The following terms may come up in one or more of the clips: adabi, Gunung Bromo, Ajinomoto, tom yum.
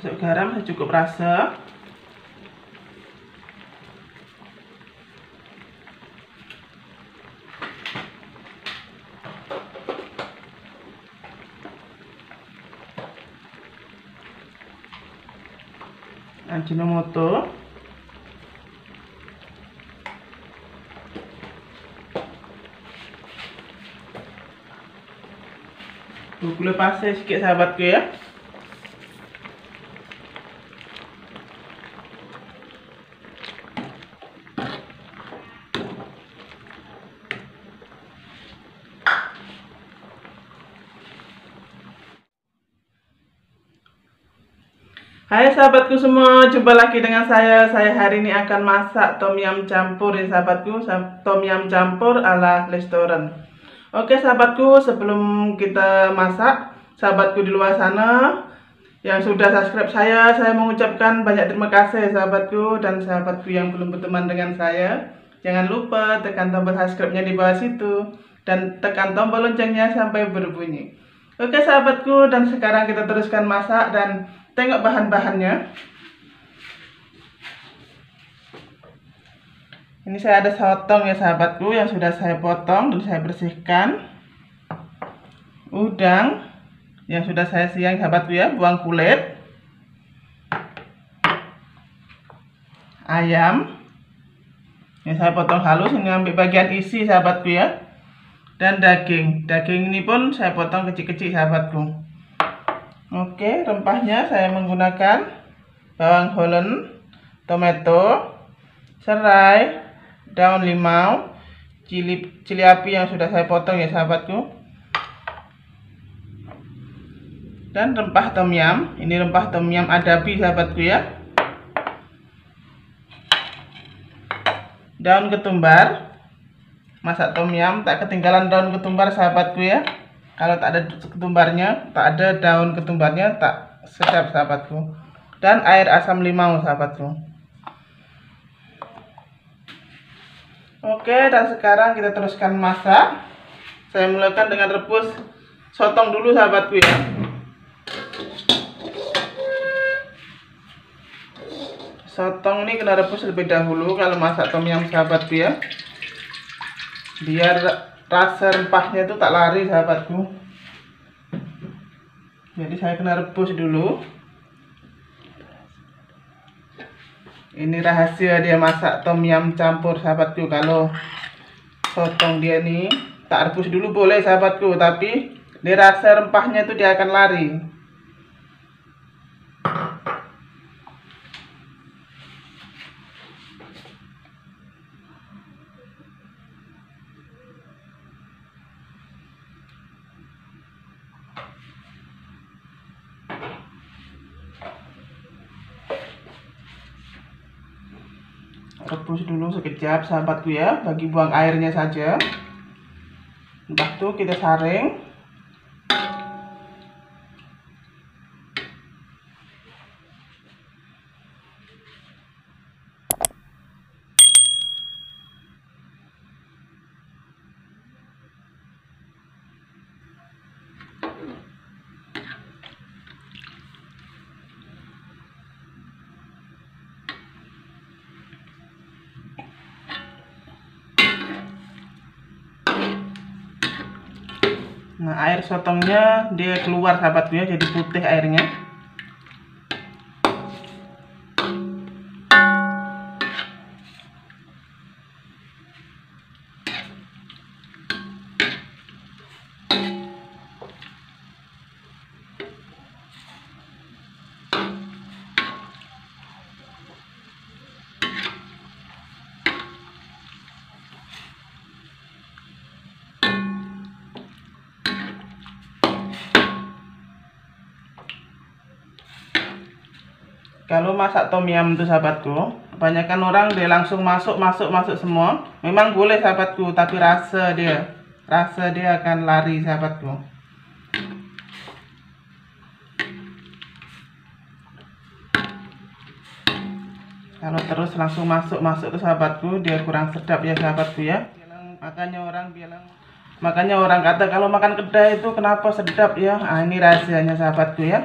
masuk garam secukup rasa. Ajinomoto. Gula pasir sikit sahabatku ya. Hai sahabatku semua, jumpa lagi dengan saya hari ini akan masak tom yum campur ya sahabatku, tom yum campur ala restoran. Oke sahabatku, sebelum kita masak, sahabatku di luar sana yang sudah subscribe saya mengucapkan banyak terima kasih sahabatku. Dan sahabatku yang belum berteman dengan saya, jangan lupa tekan tombol subscribe-nya di bawah situ dan tekan tombol loncengnya sampai berbunyi. Oke sahabatku, dan sekarang kita teruskan masak dan tengok bahan-bahannya. Ini saya ada sotong ya sahabatku yang sudah saya potong dan saya bersihkan. Udang yang sudah saya siang sahabatku ya, buang kulit. Ayam yang saya potong halus, ini ambil bagian isi sahabatku ya. Dan daging ini pun saya potong kecil-kecil sahabatku. Oke, rempahnya saya menggunakan bawang Holland, tomato, serai, daun limau, cili api yang sudah saya potong ya sahabatku. Dan rempah tom yum, ini rempah tom yum adabi sahabatku ya. Daun ketumbar. Masak tom yum tak ketinggalan daun ketumbar sahabatku ya. Kalau tak ada ketumbarnya, tak ada daun ketumbarnya, tak sedap sahabatku. Dan air asam limau sahabatku. Oke, dan sekarang kita teruskan masak. Saya mulakan dengan rebus sotong dulu sahabatku ya. Sotong ini kena rebus lebih dahulu kalau masak tom yum sahabatku ya, biar rasa rempahnya itu tak lari sahabatku. Jadi saya kena rebus dulu. Ini rahasia dia masak tom yum campur sahabatku. Kalau sotong dia nih tak rebus dulu boleh sahabatku, tapi dia rasa rempahnya itu dia akan lari. Rebus dulu sekejap sahabatku ya, bagi buang airnya saja. Setelah itu kita saring. Nah, air sotongnya dia keluar sahabatku ya, jadi putih airnya. Kalau masak tom yum itu sahabatku, kebanyakan orang dia langsung masuk semua. Memang boleh sahabatku, tapi rasa dia akan lari sahabatku. Kalau terus langsung masuk ke sahabatku, dia kurang sedap ya sahabatku ya. Makanya orang kata kalau makan kedai itu kenapa sedap ya. Ini rahasianya sahabatku ya.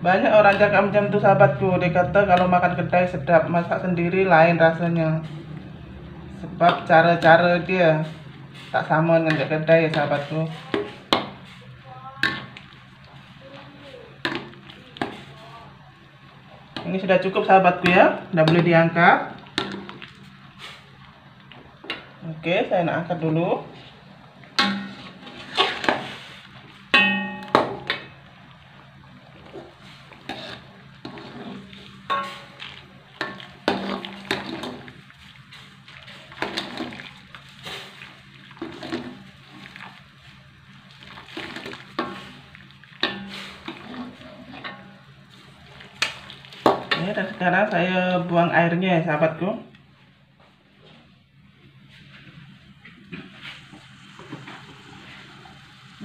Banyak orang cakap macam itu sahabatku. Dia kata kalau makan kedai sedap, masak sendiri lain rasanya. Sebab cara-cara dia tak sama dengan kedai sahabatku. Ini sudah cukup sahabatku ya, sudah boleh diangkat. Oke, saya nak angkat dulu. Dan sekarang saya buang airnya ya sahabatku.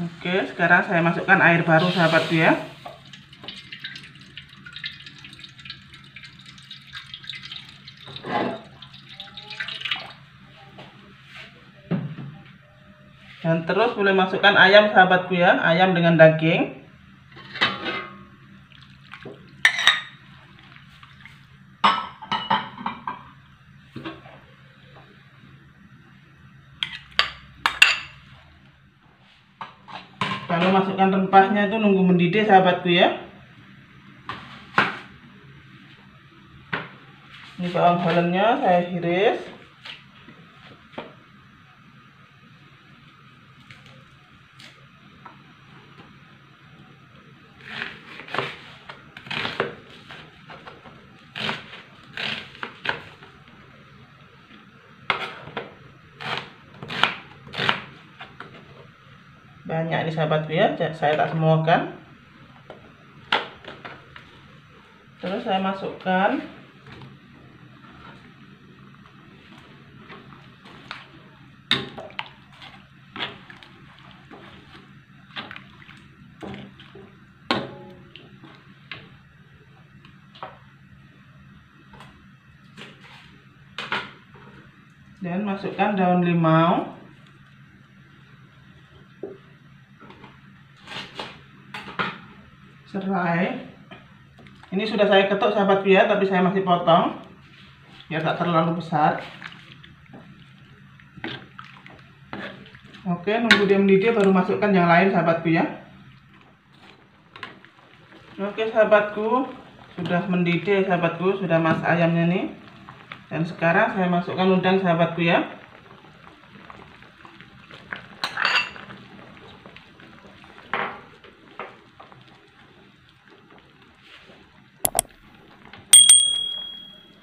Oke, sekarang saya masukkan air baru sahabatku ya. Dan terus boleh masukkan ayam sahabatku ya, ayam dengan daging. Kalau masukkan rempahnya itu nunggu mendidih sahabatku ya. Ini bawang bolemnya saya iris. Banyak ini sahabatku ya, saya tak semuakan. Terus saya masukkan dan masukkan daun limau. Serai. Ini sudah saya ketuk sahabatku ya, tapi saya masih potong biar tak terlalu besar. Oke, nunggu dia mendidih baru masukkan yang lain sahabatku ya. Oke sahabatku, sudah mendidih sahabatku, sudah masak ayamnya nih. Dan sekarang saya masukkan udang sahabatku ya.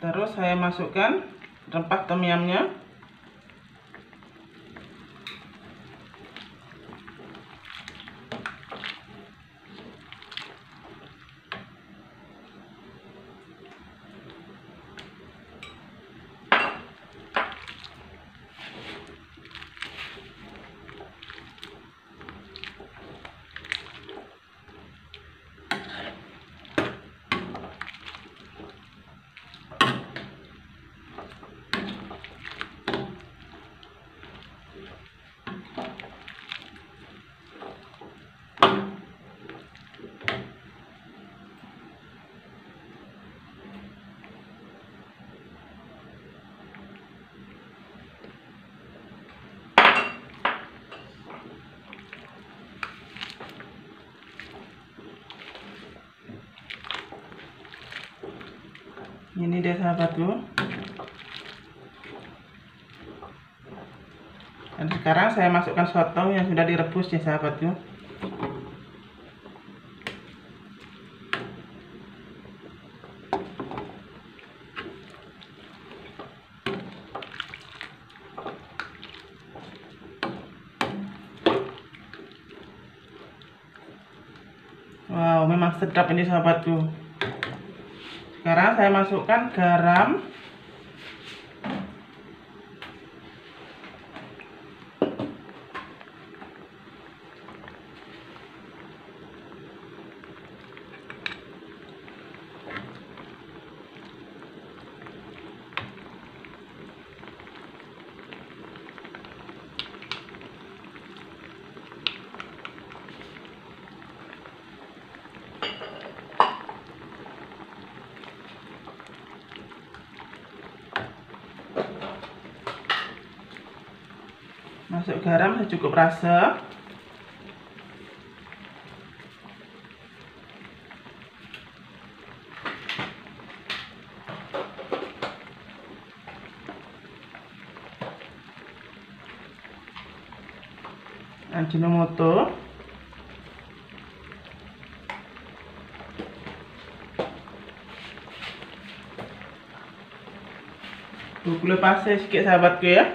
Terus saya masukkan rempah tom yumnya. Ini deh sahabatku. Dan sekarang saya masukkan sotong yang sudah direbus ya sahabatku. Wow, memang sedap ini sahabatku. Sekarang saya masukkan garam. Masuk garam secukup rasa. Ajinomoto. Gula pasir sedikit sahabatku ya.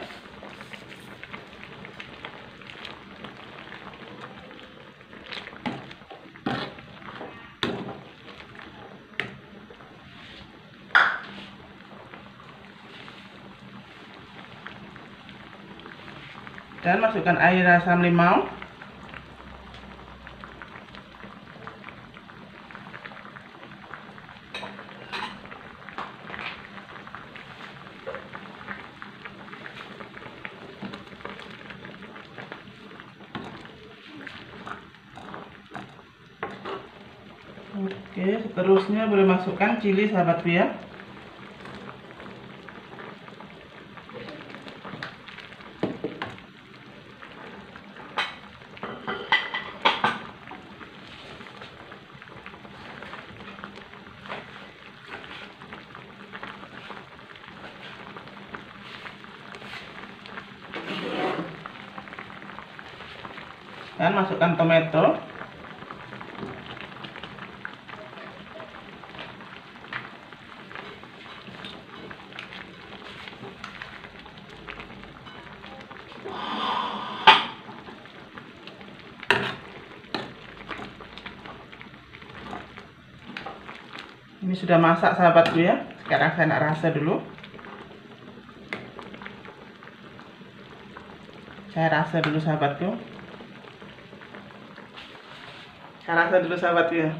Dan masukkan air asam limau. Oke, seterusnya boleh masukkan cili sahabatku ya. Dan masukkan tomato. Ini sudah masak sahabatku ya. Sekarang saya nak rasa dulu. Saya rasa dulu sahabatku. Saya rasa dulu sahabat ya.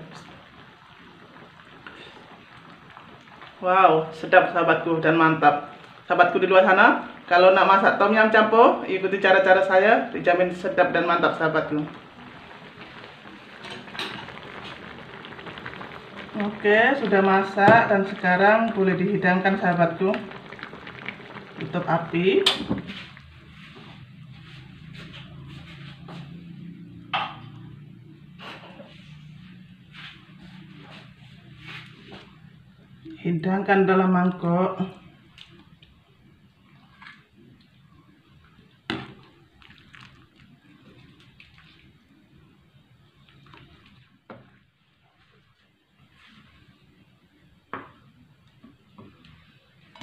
Wow, sedap sahabatku dan mantap. Sahabatku di luar sana, kalau nak masak tom yum campur, ikuti cara-cara saya, dijamin sedap dan mantap sahabatku. Oke, sudah masak dan sekarang boleh dihidangkan sahabatku. Tutup api. Hidangkan dalam mangkok.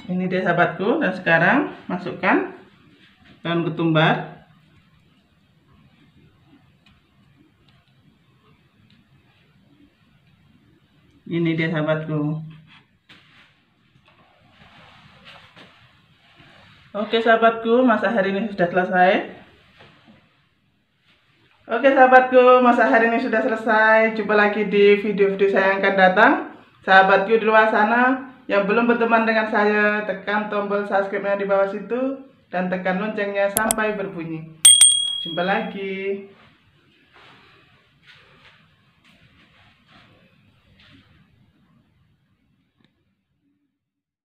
Ini dia sahabatku, dan sekarang masukkan daun ketumbar. Ini dia sahabatku. Oke sahabatku, masak hari ini sudah selesai. Oke sahabatku, masak hari ini sudah selesai. Jumpa lagi di video-video saya yang akan datang. Sahabatku di luar sana yang belum berteman dengan saya, tekan tombol subscribe-nya di bawah situ dan tekan loncengnya sampai berbunyi. Jumpa lagi.